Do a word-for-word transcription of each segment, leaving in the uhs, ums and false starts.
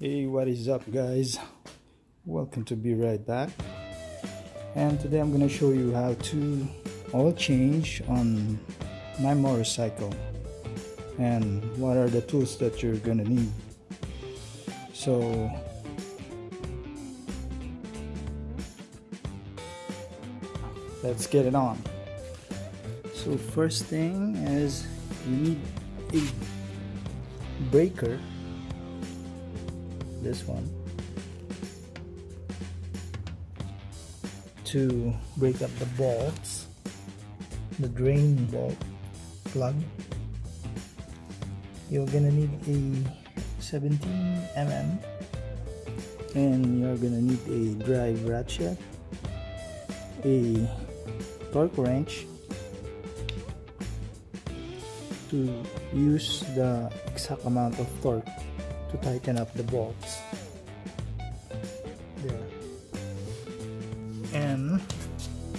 Hey, what is up, guys? Welcome to Be Right Back, and today I'm gonna show you how to oil change on my motorcycle and what are the tools that you're gonna need. So let's get it on. So first thing is you need a breaker, this one, to break up the bolts, the drain bolt plug. You're gonna need a seventeen millimeter, and you're gonna need a drive ratchet, a torque wrench to use the exact amount of torque to tighten up the bolts there, an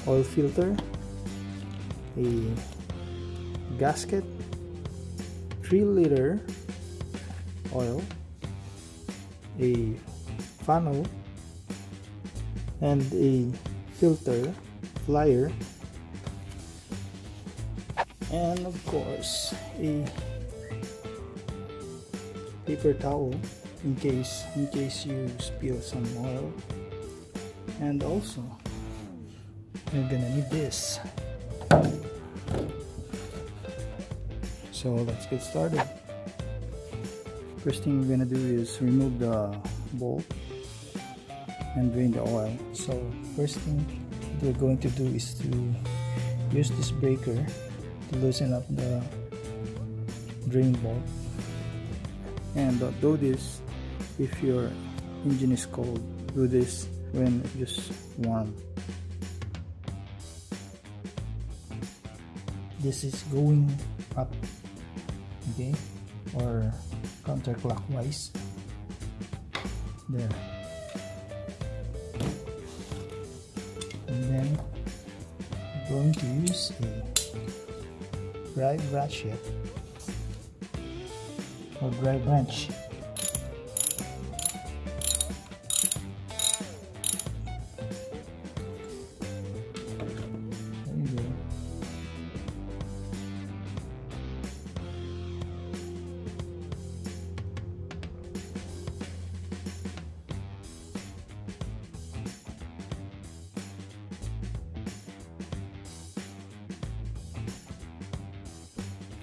oil filter, a gasket, three liter oil, a funnel, and a filter flyer, and of course a paper towel in case in case you spill some oil. And also you're gonna need this. So let's get started. First thing we're gonna do is remove the bolt and drain the oil. So first thing we're going to do is to use this breaker to loosen up the drain bolt. And don't do this if your engine is cold. Do this when it's just warm. This is going up, okay, or counterclockwise. There. And then I'm going to use a drive ratchet, or drive wrench, there you go.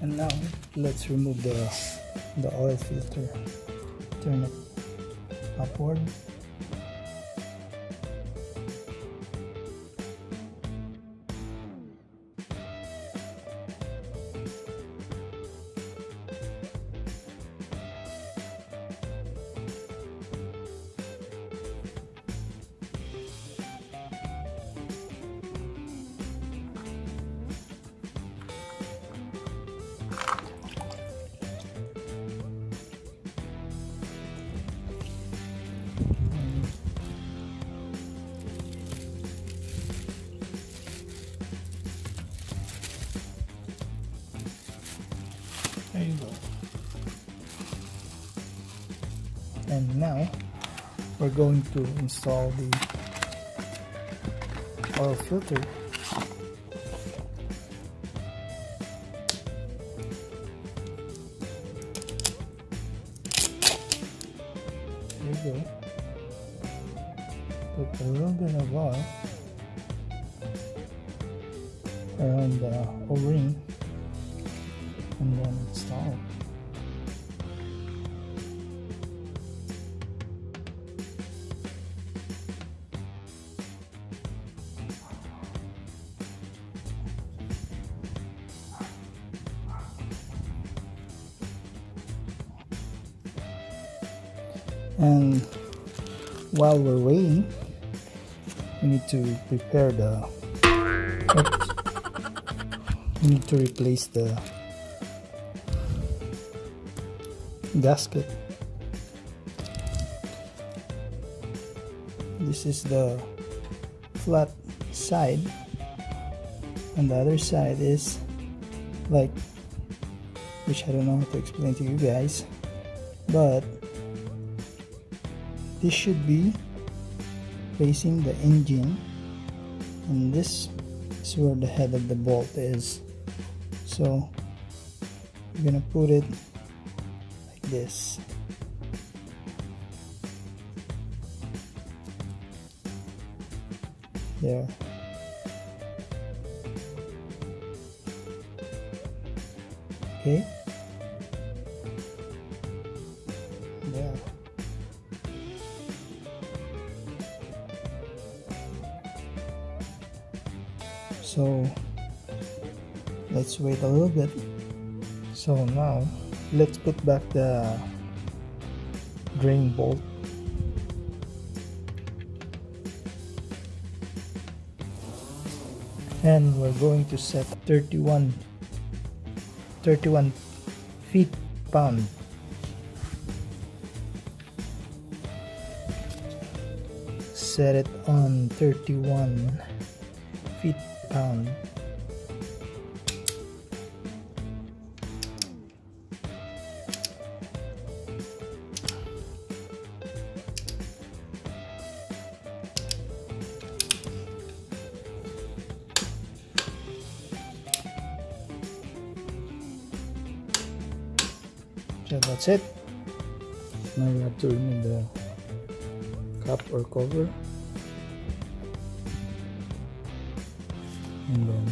And now let's remove the the oil filter. Turn it upward. There you go. And now we're going to install the oil filter. There you go. Put a little bit of oil around the O-ring, and then install it. And while we're waiting, we need to prepare the oops, we need to replace the gasket. This is the flat side, and the other side is like, which I don't know how to explain to you guys, but This should be facing the engine, and this is where the head of the bolt is. So you're gonna put it like this. There. Okay. There. So let's wait a little bit. So now let's put back the drain bolt. And we're going to set thirty-one feet pound. Set it on thirty-one feet pound. So that's it. Now we have to remove the cap or cover, and then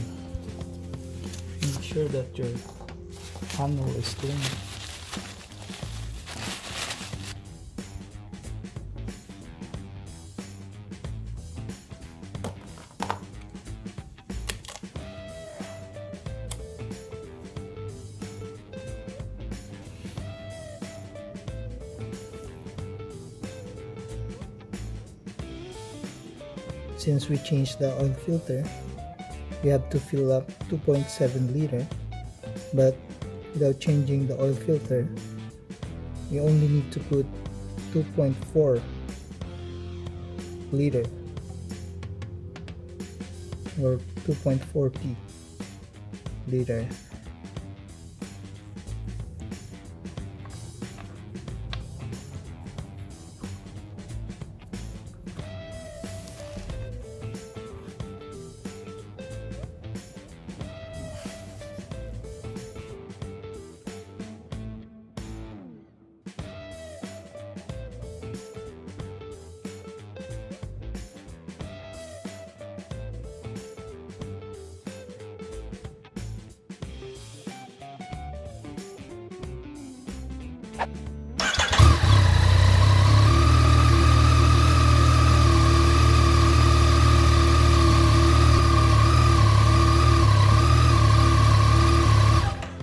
make sure that your handle is clean. Since we changed the oil filter, we have to fill up two point seven liter, but without changing the oil filter, we only need to put two point four liter or two point four liter.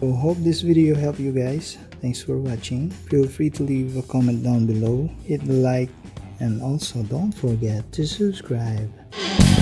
So hope this video helped you guys. Thanks for watching. Feel free to leave a comment down below, hit the like, and also don't forget to subscribe.